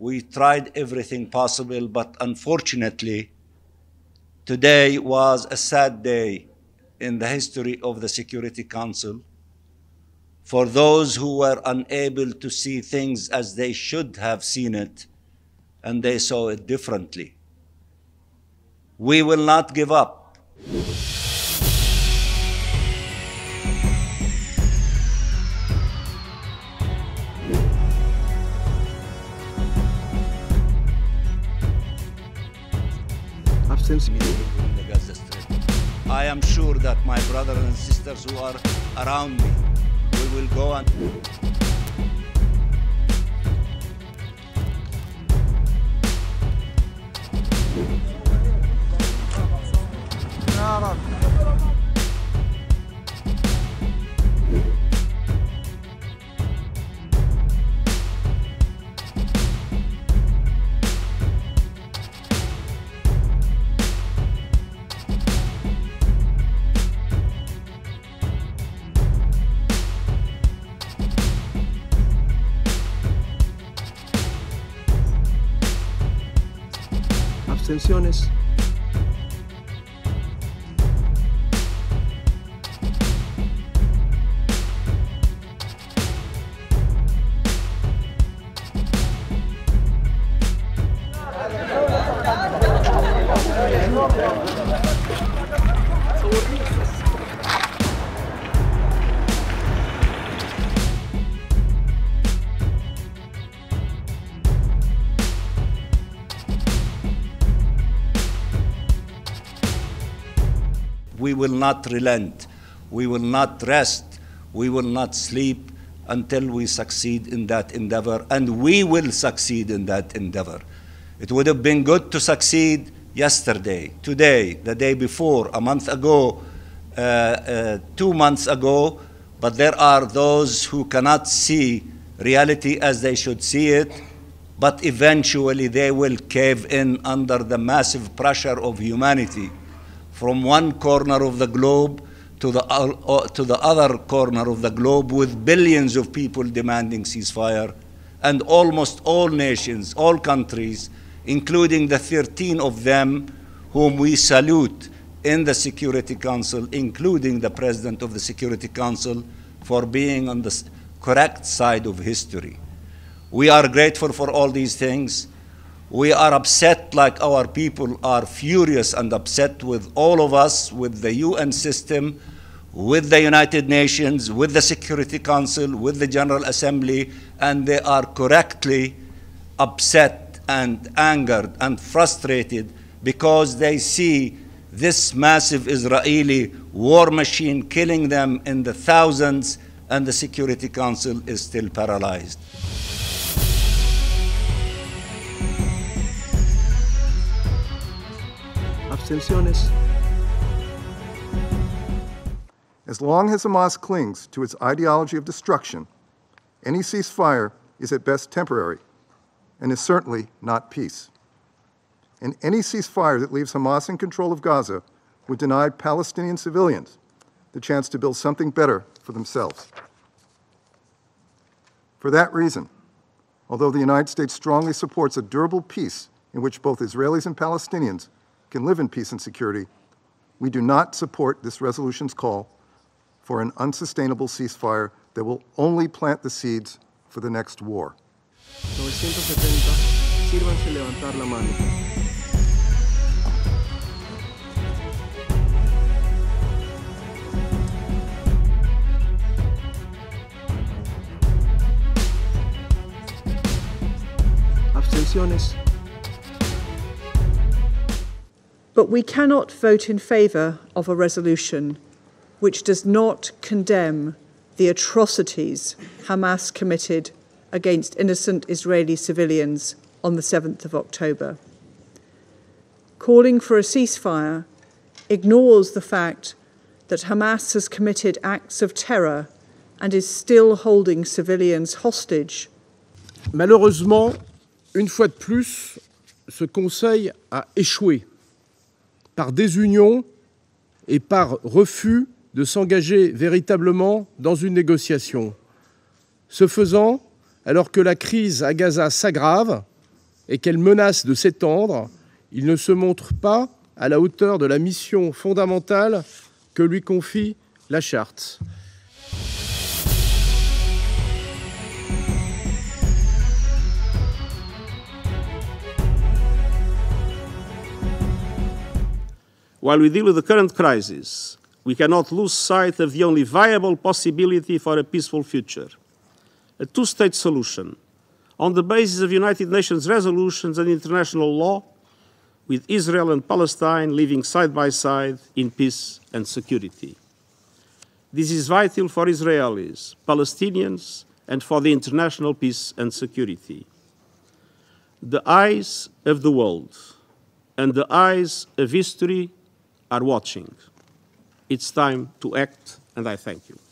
We tried everything possible, but unfortunately, today was a sad day in the history of the Security Council for those who were unable to see things as they should have seen it, and they saw it differently. We will not give up. I am sure that my brothers and sisters who are around me, we will go and... Abstenciones. We will not relent. We will not rest. We will not sleep until we succeed in that endeavor, and we will succeed in that endeavor. It would have been good to succeed yesterday, today, the day before, a month ago, 2 months ago, but there are those who cannot see reality as they should see it, but eventually they will cave in under the massive pressure of humanity, from one corner of the globe to the other corner of the globe, with billions of people demanding ceasefire, and almost all nations, all countries, including the 13 of them whom we salute in the Security Council, including the President of the Security Council, for being on the correct side of history. We are grateful for all these things. We are upset, like our people are furious and upset with all of us, with the UN system, with the United Nations, with the Security Council, with the General Assembly, and they are correctly upset and angered and frustrated because they see this massive Israeli war machine killing them in the thousands, and the Security Council is still paralyzed. As long as Hamas clings to its ideology of destruction, any ceasefire is at best temporary and is certainly not peace. And any ceasefire that leaves Hamas in control of Gaza would deny Palestinian civilians the chance to build something better for themselves. For that reason, although the United States strongly supports a durable peace in which both Israelis and Palestinians can live in peace and security, we do not support this resolution's call for an unsustainable ceasefire that will only plant the seeds for the next war. 970, sírvanse levantar la mano. Abstenciones. But we cannot vote in favour of a resolution which does not condemn the atrocities Hamas committed against innocent Israeli civilians on the 7th of October. Calling for a ceasefire ignores the fact that Hamas has committed acts of terror and is still holding civilians hostage. Malheureusement, une fois de plus, ce Conseil a échoué par désunion et par refus de s'engager véritablement dans une négociation. Ce faisant, alors que la crise à Gaza s'aggrave, et qu'elle menace de s'étendre, il ne se montre pas à la hauteur de la mission fondamentale que lui confie la Charte. While we deal with the current crisis, we cannot lose sight of the only viable possibility for a peaceful future, a two-state solution on the basis of United Nations resolutions and international law, with Israel and Palestine living side by side in peace and security. This is vital for Israelis, Palestinians, and for the international peace and security. The eyes of the world and the eyes of history are watching. It's time to act, and I thank you.